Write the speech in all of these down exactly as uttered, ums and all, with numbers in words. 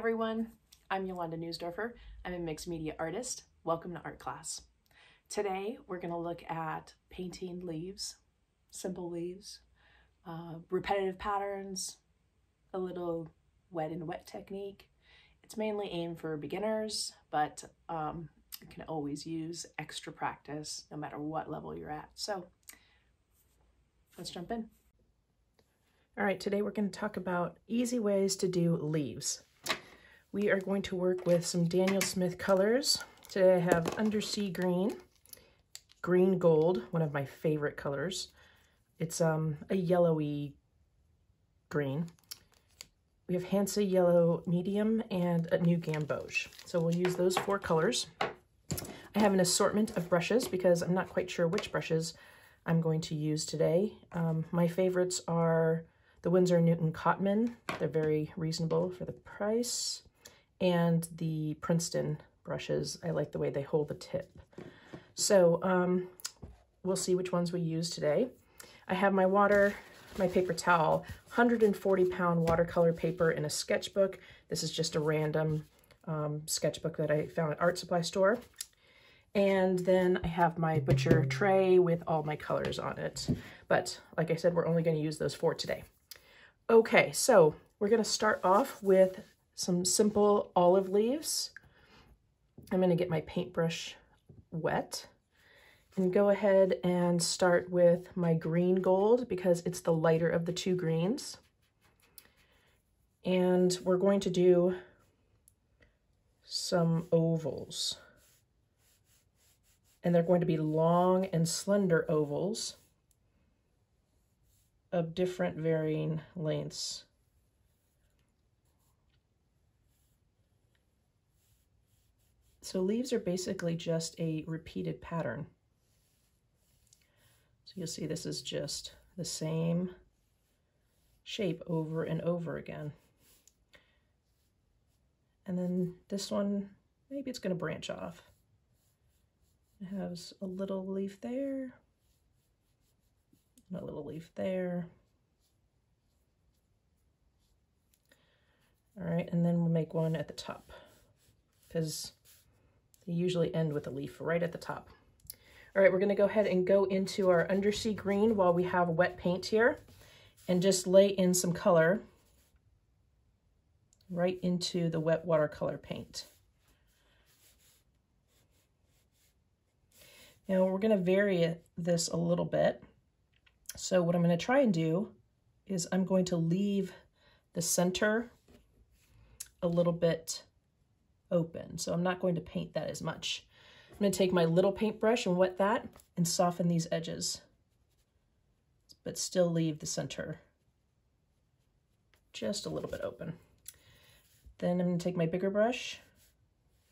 everyone, I'm Yolanda Nussdorfer. I'm a mixed media artist. Welcome to art class. Today we're going to look at painting leaves, simple leaves, uh, repetitive patterns, a little wet and wet technique. It's mainly aimed for beginners, but um, you can always use extra practice no matter what level you're at. So let's jump in. All right, today we're going to talk about easy ways to do leaves. We are going to work with some Daniel Smith colors. Today I have Undersea Green, Green Gold, one of my favorite colors. It's um, a yellowy green. We have Hansa Yellow Medium and a New Gamboge. So we'll use those four colors. I have an assortment of brushes because I'm not quite sure which brushes I'm going to use today. Um, my favorites are the Winsor and Newton Cotman. They're very reasonable for the price. And the Princeton brushes. I like the way they hold the tip. So um, we'll see which ones we use today. I have my water, my paper towel, one hundred forty pound watercolor paper in a sketchbook. This is just a random um, sketchbook that I found at art supply store. And then I have my butcher tray with all my colors on it. But like I said, we're only going to use those four today. Okay, so we're going to start off with some simple olive leaves. I'm going to get my paintbrush wet and go ahead and start with my Green Gold because it's the lighter of the two greens. And we're going to do some ovals. And they're going to be long and slender ovals of different varying lengths. So leaves are basically just a repeated pattern. So you'll see this is just the same shape over and over again. And then this one, maybe it's going to branch off. It has a little leaf there, and a little leaf there. All right, and then we'll make one at the top because they usually end with a leaf right at the top. All right, we're gonna go ahead and go into our Undersea Green while we have wet paint here and just lay in some color right into the wet watercolor paint. Now we're going to vary it, this a little bit. So what I'm going to try and do is I'm going to leave the center a little bit open. So I'm not going to paint that as much. I'm going to take my little paintbrush and wet that and soften these edges, but still leave the center just a little bit open. Then I'm going to take my bigger brush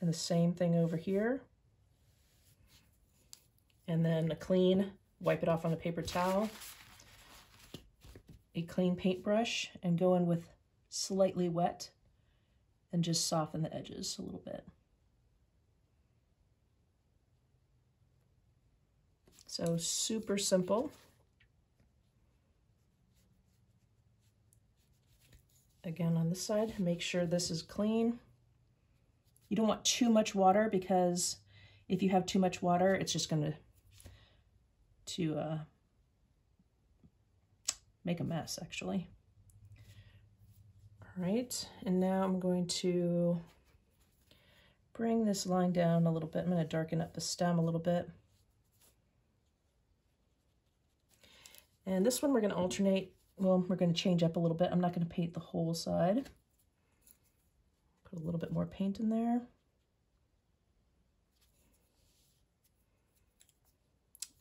and the same thing over here. And then a clean, wipe it off on a paper towel, a clean paintbrush, and go in with slightly wet and just soften the edges a little bit. So super simple. Again, on this side, make sure this is clean. You don't want too much water because if you have too much water, it's just going to to uh, make a mess, actually. All right, and now I'm going to bring this line down a little bit. I'm going to darken up the stem a little bit. And this one we're going to alternate. Well, we're going to change up a little bit. I'm not going to paint the whole side. Put a little bit more paint in there.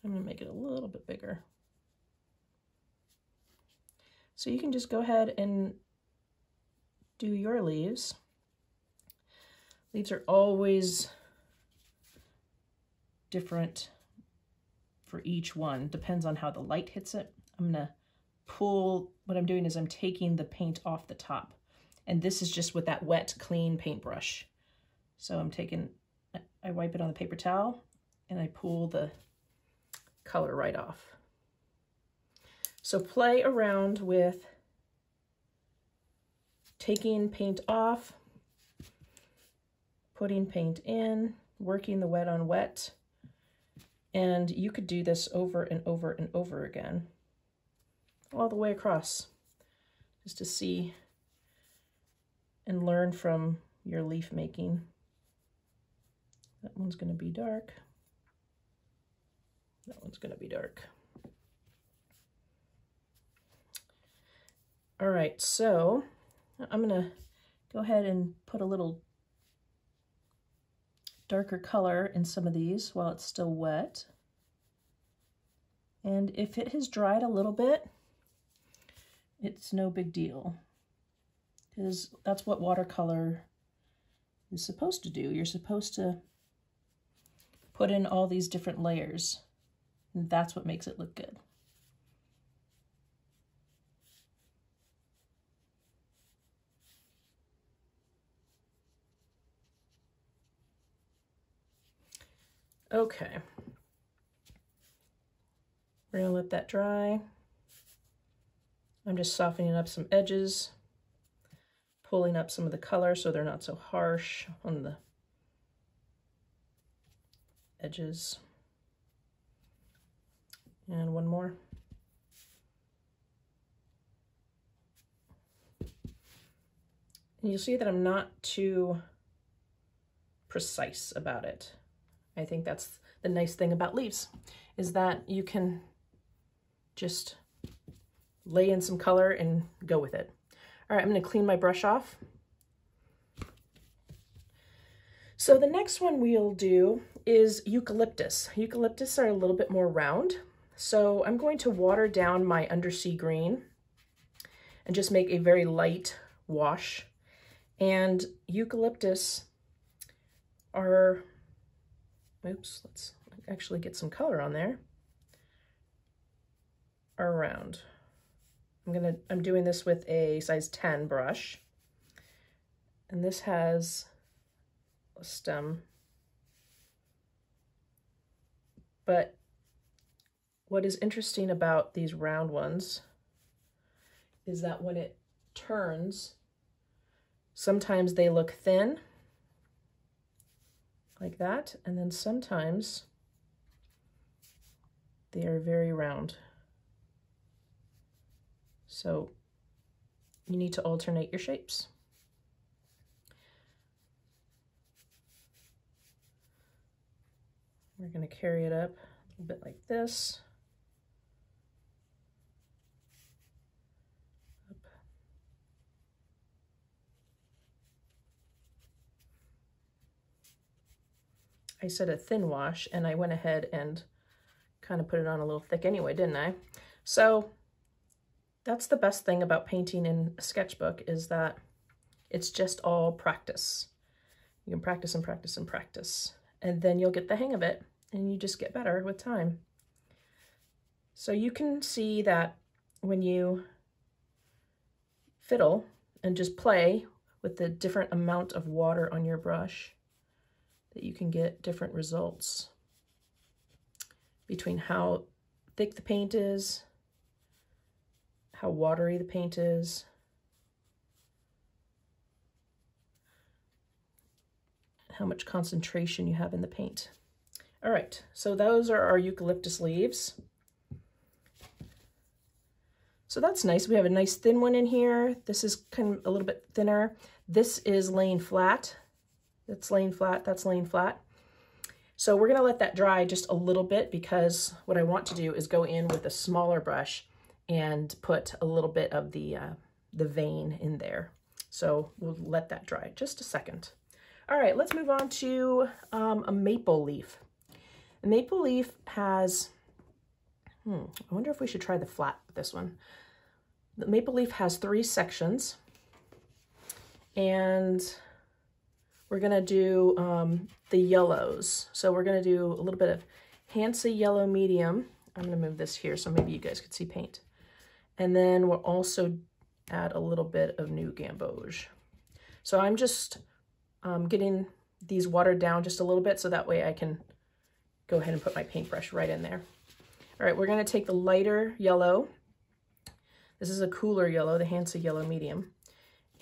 I'm going to make it a little bit bigger. So you can just go ahead and do your leaves. Leaves are always different for each one. Depends on how the light hits it. I'm going to pull, what I'm doing is I'm taking the paint off the top. And this is just with that wet, clean paintbrush. So I'm taking, I wipe it on the paper towel and I pull the color right off. So play around with taking paint off, putting paint in, working the wet on wet, and you could do this over and over and over again, all the way across, just to see and learn from your leaf making. That one's going to be dark. That one's going to be dark. All right, so I'm going to go ahead and put a little darker color in some of these while it's still wet. And if it has dried a little bit, it's no big deal, because that's what watercolor is supposed to do. You're supposed to put in all these different layers, and that's what makes it look good. Okay, we're gonna let that dry. I'm just softening up some edges, pulling up some of the color so they're not so harsh on the edges. And one more. And you'll see that I'm not too precise about it. I think that's the nice thing about leaves, is that you can just lay in some color and go with it. All right, I'm going to clean my brush off. So the next one we'll do is eucalyptus. Eucalyptus are a little bit more round. So I'm going to water down my Undersea Green and just make a very light wash. And eucalyptus are, oops, let's actually get some color on there, are round. I'm gonna, I'm doing this with a size ten brush, and this has a stem. But what is interesting about these round ones is that when it turns, sometimes they look thin, like that, and then sometimes they are very round. So you need to alternate your shapes. We're going to carry it up a bit like this. Up. I said a thin wash, and I went ahead and kind of put it on a little thick anyway, didn't I? So that's the best thing about painting in a sketchbook, is that it's just all practice. You can practice and practice and practice, and then you'll get the hang of it, and you just get better with time. So you can see that when you fiddle and just play with the different amount of water on your brush, that you can get different results between how thick the paint is, how watery the paint is. How much concentration you have in the paint. All right, so those are our eucalyptus leaves. So that's nice. We have a nice thin one in here. This is kind of a little bit thinner. This is laying flat. That's laying flat, that's laying flat. So we're gonna let that dry just a little bit, because what I want to do is go in with a smaller brush and put a little bit of the, uh, the vein in there. So we'll let that dry just a second. All right, let's move on to um, a maple leaf. A maple leaf has, hmm, I wonder if we should try the flat with this one. The maple leaf has three sections, and we're gonna do um, the yellows. So we're gonna do a little bit of Hansa Yellow Medium. I'm gonna move this here so maybe you guys could see paint. And then we'll also add a little bit of New Gamboge. So I'm just um, getting these watered down just a little bit, so that way I can go ahead and put my paintbrush right in there. All right, we're gonna take the lighter yellow. This is a cooler yellow, the Hansa Yellow Medium.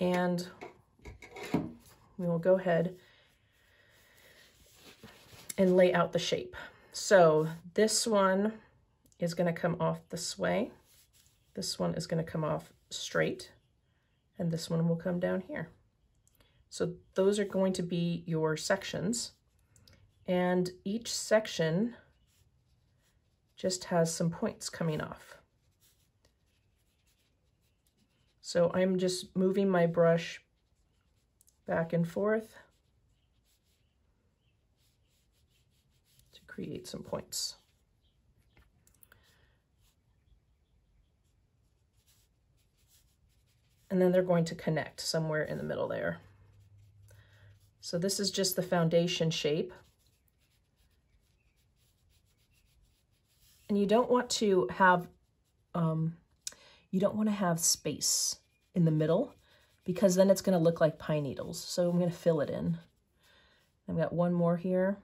And we will go ahead and lay out the shape. So this one is going to come off this way. This one is going to come off straight, and this one will come down here. So those are going to be your sections, and each section just has some points coming off. So I'm just moving my brush back and forth to create some points. And then they're going to connect somewhere in the middle there. So this is just the foundation shape. And you don't want to have, um, you don't want to have space in the middle, because then it's going to look like pine needles. So I'm going to fill it in. I've got one more here.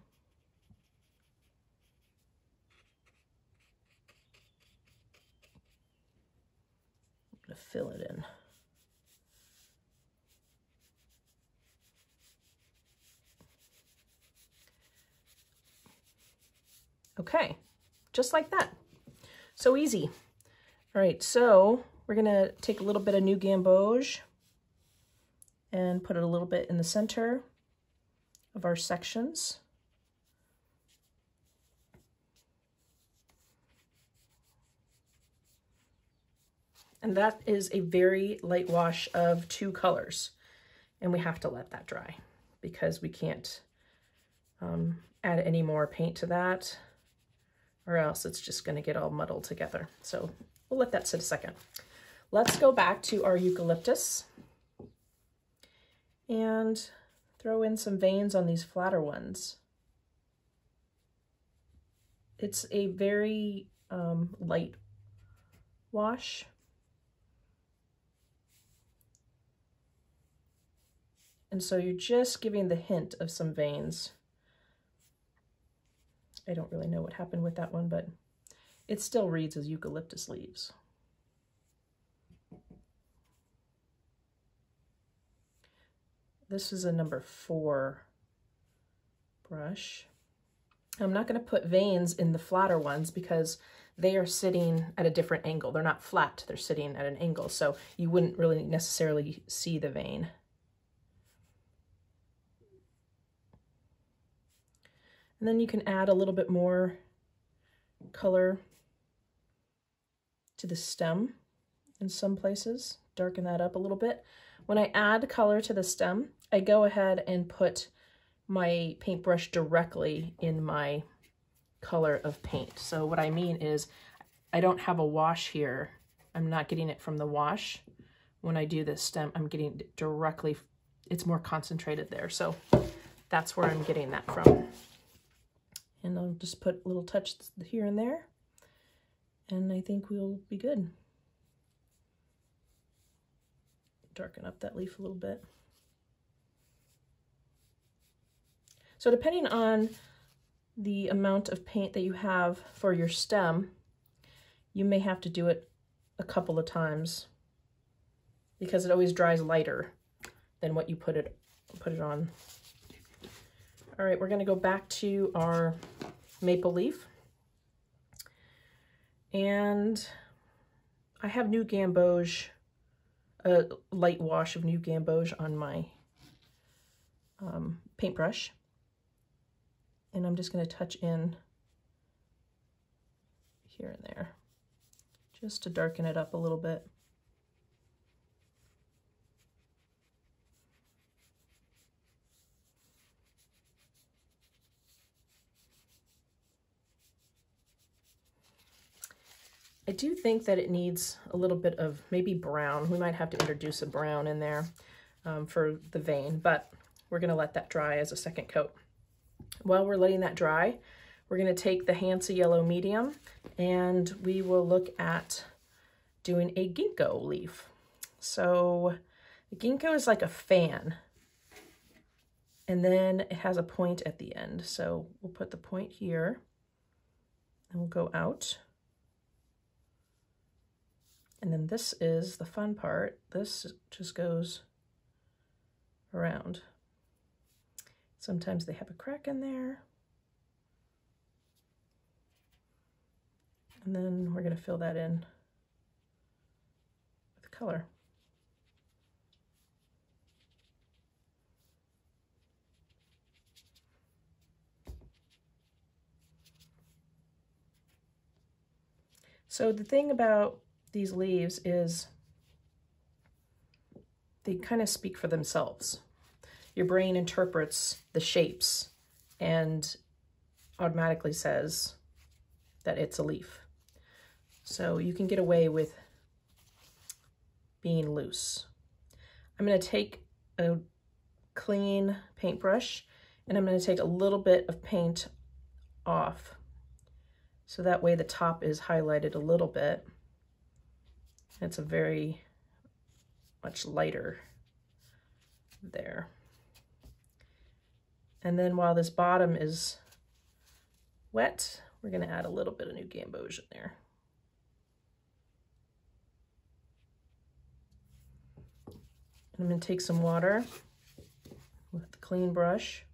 I'm going to fill it in. Okay, just like that. So easy. All right, so we're gonna take a little bit of New Gamboge and put it a little bit in the center of our sections. And that is a very light wash of two colors. And we have to let that dry because we can't um, add any more paint to that, or else it's just going to get all muddled together. So we'll let that sit a second. Let's go back to our eucalyptus and throw in some veins on these flatter ones. It's a very um, light wash. And so you're just giving the hint of some veins. I don't really know what happened with that one, but it still reads as eucalyptus leaves. This is a number four brush. I'm not going to put veins in the flatter ones because they are sitting at a different angle. They're not flat, they're sitting at an angle, so you wouldn't really necessarily see the vein. And then you can add a little bit more color to the stem in some places, darken that up a little bit. When I add color to the stem, I go ahead and put my paintbrush directly in my color of paint. So what I mean is I don't have a wash here. I'm not getting it from the wash. When I do this stem, I'm getting it directly. It's more concentrated there. So that's where I'm getting that from. And I'll just put little touches here and there, and I think we'll be good. Darken up that leaf a little bit. So depending on the amount of paint that you have for your stem, you may have to do it a couple of times because it always dries lighter than what you put it, put it on. All right, we're going to go back to our maple leaf. And I have New Gamboge, a light wash of New Gamboge on my um, paintbrush. And I'm just going to touch in here and there just to darken it up a little bit. I do think that it needs a little bit of maybe brown. We might have to introduce a brown in there um, for the vein, but we're going to let that dry as a second coat. While we're letting that dry, we're going to take the Hansa Yellow Medium and we will look at doing a ginkgo leaf. So the ginkgo is like a fan, and then it has a point at the end. So we'll put the point here and we'll go out. And then this is the fun part. This just goes around. Sometimes they have a crack in there. And then we're going to fill that in with color. So the thing about these leaves is they kind of speak for themselves. Your brain interprets the shapes and automatically says that it's a leaf. So you can get away with being loose. I'm going to take a clean paintbrush and I'm going to take a little bit of paint off. So that way the top is highlighted a little bit. It's a very much lighter there. And then while this bottom is wet, we're going to add a little bit of New Gamboge in there. And I'm going to take some water with the clean brush.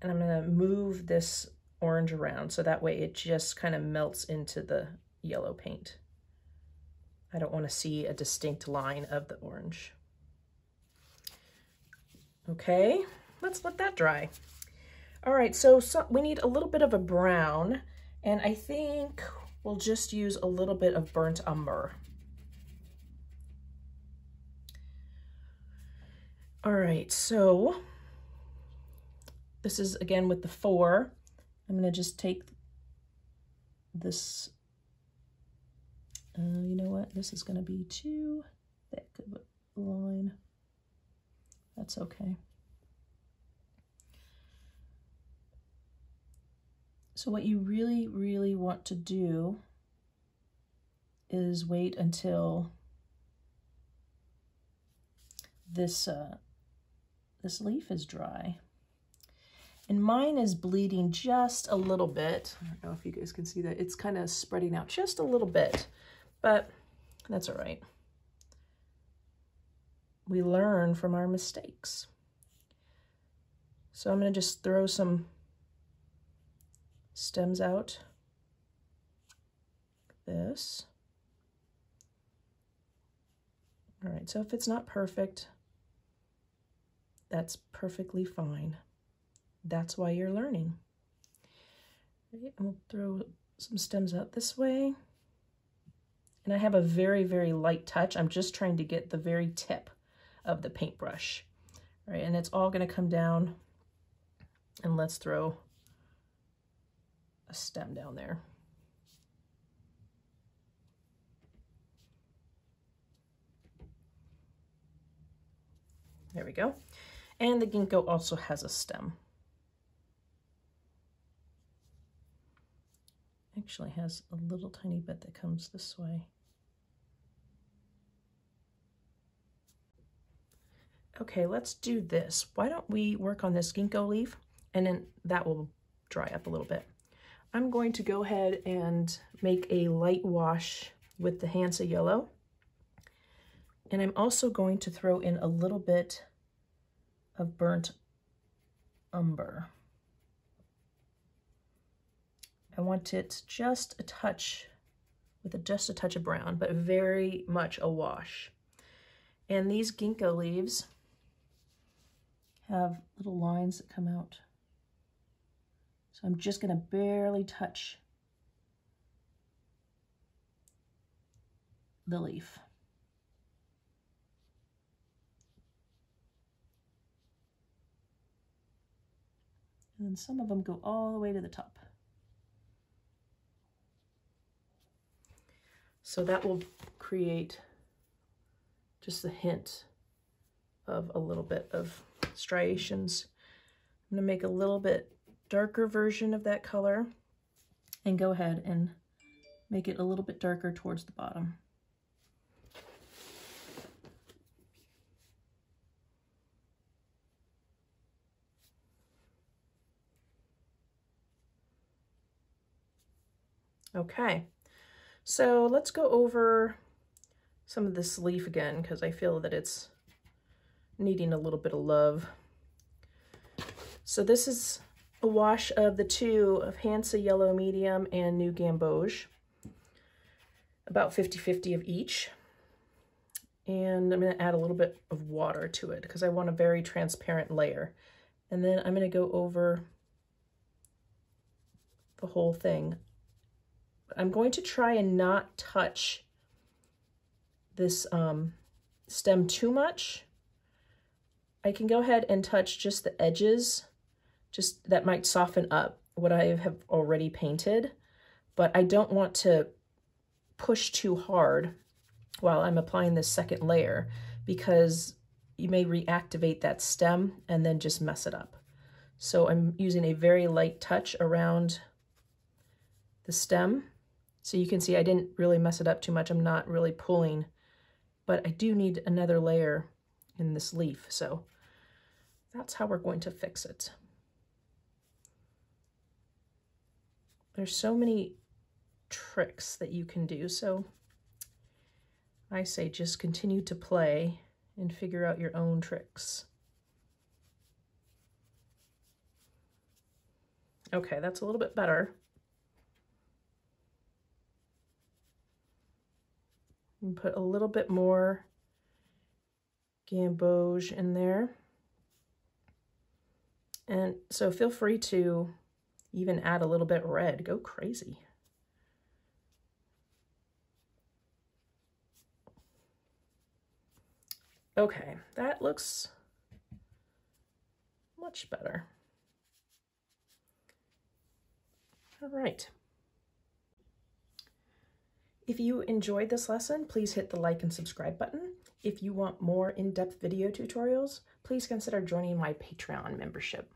And I'm going to move this orange around so that way it just kind of melts into the yellow paint. I don't want to see a distinct line of the orange. Okay, let's let that dry. All right, so, so we need a little bit of a brown, and I think we'll just use a little bit of burnt umber. All right, so this is again with the four. I'm going to just take this, uh, you know what, this is going to be too thick of a line. That's okay. So what you really, really want to do is wait until this, uh, this leaf is dry. And mine is bleeding just a little bit. I don't know if you guys can see that. It's kind of spreading out just a little bit, but that's all right. We learn from our mistakes. So I'm going to just throw some stems out like this. All right, so if it's not perfect, that's perfectly fine. That's why you're learning. Right, and we'll throw some stems out this way. And I have a very, very light touch. I'm just trying to get the very tip of the paintbrush. All right, and it's all going to come down. And let's throw a stem down there. There we go. And the ginkgo also has a stem. Actually has a little tiny bit that comes this way. Okay, let's do this. Why don't we work on this ginkgo leaf, and then that will dry up a little bit. I'm going to go ahead and make a light wash with the Hansa Yellow. And I'm also going to throw in a little bit of burnt umber. I want it just a touch, with a, just a touch of brown, but very much a wash. And these ginkgo leaves have little lines that come out. So I'm just gonna barely touch the leaf. And then some of them go all the way to the top. So that will create just a hint of a little bit of striations. I'm going to make a little bit darker version of that color and go ahead and make it a little bit darker towards the bottom. Okay. So let's go over some of this leaf again, because I feel that it's needing a little bit of love. So this is a wash of the two of Hansa Yellow Medium and New Gamboge, about fifty fifty of each. And I'm going to add a little bit of water to it because I want a very transparent layer. And then I'm going to go over the whole thing. I'm going to try and not touch this um, stem too much. I can go ahead and touch just the edges, just that might soften up what I have already painted, but I don't want to push too hard while I'm applying this second layer, because you may reactivate that stem and then just mess it up. So I'm using a very light touch around the stem. So you can see I didn't really mess it up too much. I'm not really pulling, but I do need another layer in this leaf. So that's how we're going to fix it. There's so many tricks that you can do. So I say just continue to play and figure out your own tricks. Okay, that's a little bit better. And put a little bit more gamboge in there. And so feel free to even add a little bit red. Go crazy. Okay, that looks much better. All right. If you enjoyed this lesson, please hit the like and subscribe button. If you want more in-depth video tutorials, please consider joining my Patreon membership.